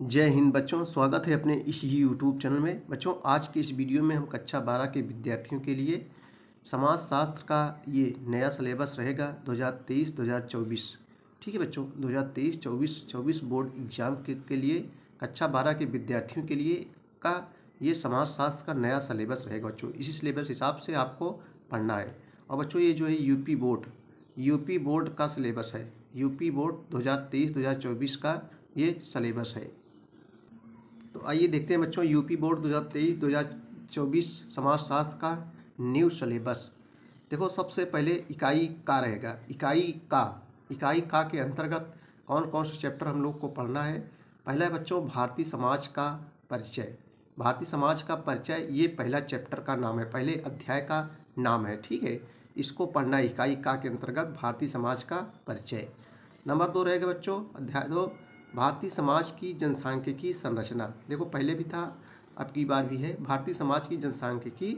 जय हिंद बच्चों, स्वागत है अपने इस YouTube चैनल में। बच्चों, आज के इस वीडियो में हम कक्षा 12 के विद्यार्थियों के लिए समाजशास्त्र का ये नया सिलेबस रहेगा 2023-2024। ठीक है बच्चों, 2023-24 बोर्ड एग्ज़ाम के लिए कक्षा 12 के विद्यार्थियों के लिए का ये समाजशास्त्र का नया सिलेबस रहेगा बच्चों। इसी सिलेबस हिसाब से आपको पढ़ना है। और बच्चों, ये जो है यूपी बोर्ड का सिलेबस है। यूपी बोर्ड 2023-2024 का ये सिलेबस है। तो आइए देखते हैं बच्चों, यूपी बोर्ड 2023-2024 समाजशास्त्र का न्यू सिलेबस। देखो, सबसे पहले इकाई का रहेगा। इकाई का के अंतर्गत कौन कौन से चैप्टर हम लोग को पढ़ना है। पहला है बच्चों भारतीय समाज का परिचय। भारतीय समाज का परिचय ये पहला चैप्टर का नाम है, पहले अध्याय का नाम है। ठीक है, इसको पढ़ना है इकाई का के अंतर्गत भारतीय समाज का परिचय। नंबर दो रहेगा बच्चों, अध्याय 2 भारतीय समाज की जनसांख्यिकी संरचना। देखो, पहले भी था, अब की बार भी है। भारतीय समाज की जनसांख्यिकी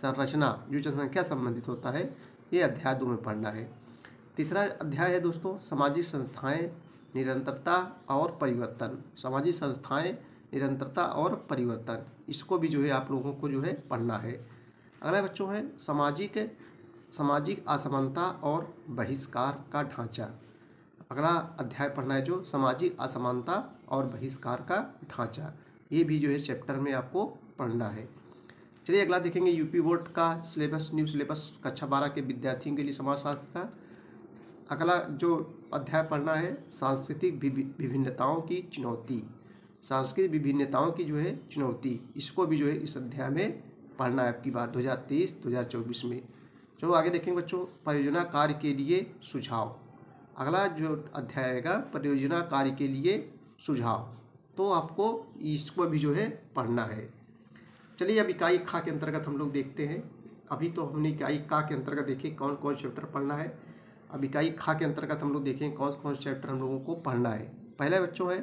संरचना जो जनसंख्या संबंधित होता है, ये अध्याय 2 में पढ़ना है। तीसरा अध्याय है दोस्तों सामाजिक संस्थाएं, निरंतरता और परिवर्तन। सामाजिक संस्थाएं, निरंतरता और परिवर्तन, इसको भी जो है आप लोगों को जो है पढ़ना है। अगला बच्चों है सामाजिक असमानता और बहिष्कार का ढांचा। अगला अध्याय पढ़ना है जो सामाजिक असमानता और बहिष्कार का ढांचा, ये भी जो है चैप्टर में आपको पढ़ना है। चलिए अगला देखेंगे यूपी बोर्ड का सिलेबस, न्यू सिलेबस कक्षा 12 के विद्यार्थियों के लिए समाजशास्त्र का। अगला जो अध्याय पढ़ना है सांस्कृतिक विभिन्नताओं की चुनौती। सांस्कृतिक विभिन्नताओं की जो है चुनौती, इसको भी जो है इस अध्याय में पढ़ना है आपकी बार 2023-2024 में। चलो आगे देखेंगे बच्चों, परियोजना कार्य के लिए सुझाव। अगला जो अध्याय रहेगा परियोजना कार्य के लिए सुझाव, तो आपको इसको भी जो है पढ़ना है। चलिए अब इकाई का के अंतर्गत हम लोग देखते हैं। अभी तो हमने इकाई का के अंतर्गत देखें कौन कौन चैप्टर पढ़ना है। अब इकाई का के अंतर्गत हम लोग देखें कौन कौन चैप्टर हम लोगों को पढ़ना है। पहला बच्चों है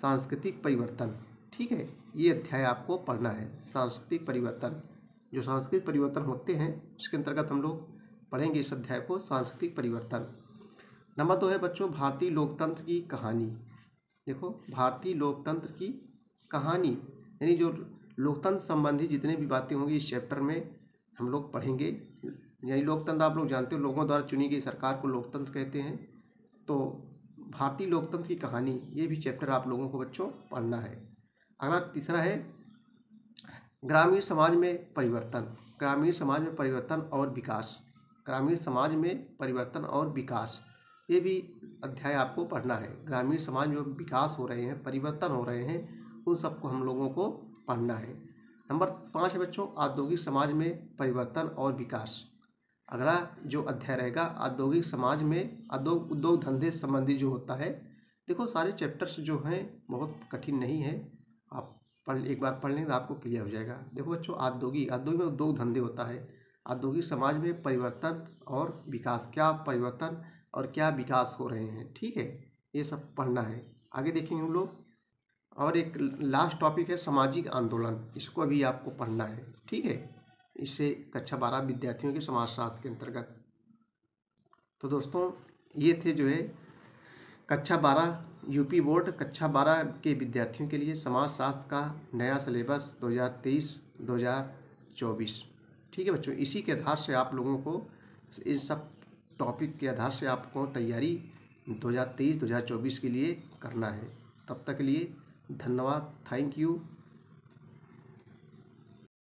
सांस्कृतिक परिवर्तन। ठीक है, ये अध्याय आपको पढ़ना है। सांस्कृतिक परिवर्तन, जो सांस्कृतिक परिवर्तन होते हैं उसके अंतर्गत हम लोग पढ़ेंगे इस अध्याय को, सांस्कृतिक परिवर्तन। नंबर 2 है बच्चों भारतीय लोकतंत्र की कहानी। देखो, भारतीय लोकतंत्र की कहानी, यानी जो लोकतंत्र संबंधी जितने भी बातें होंगी इस चैप्टर में हम लोग पढ़ेंगे। यानी लोकतंत्र आप लोग जानते हो, लोगों द्वारा चुनी गई सरकार को लोकतंत्र कहते हैं। तो भारतीय लोकतंत्र की कहानी, ये भी चैप्टर आप लोगों को बच्चों पढ़ना है। अगला तीसरा है ग्रामीण समाज में परिवर्तन। ग्रामीण समाज में परिवर्तन और विकास। ग्रामीण समाज में परिवर्तन और विकास, ये भी अध्याय आपको पढ़ना है। ग्रामीण समाज में विकास हो रहे हैं, परिवर्तन हो रहे हैं, उन सबको हम लोगों को पढ़ना है। नंबर 5 है बच्चों औद्योगिक समाज में परिवर्तन और विकास। अगला जो अध्याय रहेगा औद्योगिक समाज में उद्योग धंधे संबंधी जो होता है। देखो, सारे चैप्टर्स जो हैं बहुत कठिन नहीं है, आप एक बार पढ़ लें तो आपको क्लियर हो जाएगा। देखो बच्चों, औद्योगिक में उद्योग धंधे होता है। औद्योगिक समाज में परिवर्तन और विकास, क्या परिवर्तन और क्या विकास हो रहे हैं। ठीक है, ये सब पढ़ना है। आगे देखेंगे हम लोग, और एक लास्ट टॉपिक है सामाजिक आंदोलन, इसको भी आपको पढ़ना है। ठीक है, इससे कक्षा 12 विद्यार्थियों के समाजशास्त्र के अंतर्गत। तो दोस्तों, ये थे जो है कक्षा 12 यूपी बोर्ड कक्षा 12 के विद्यार्थियों के लिए समाजशास्त्र का नया सिलेबस 2023-2024। ठीक है बच्चों, इसी के आधार से आप लोगों को इन सब टॉपिक के आधार से आपको तैयारी 2023-2024 के लिए करना है। तब तक के लिए धन्यवाद, थैंक यू।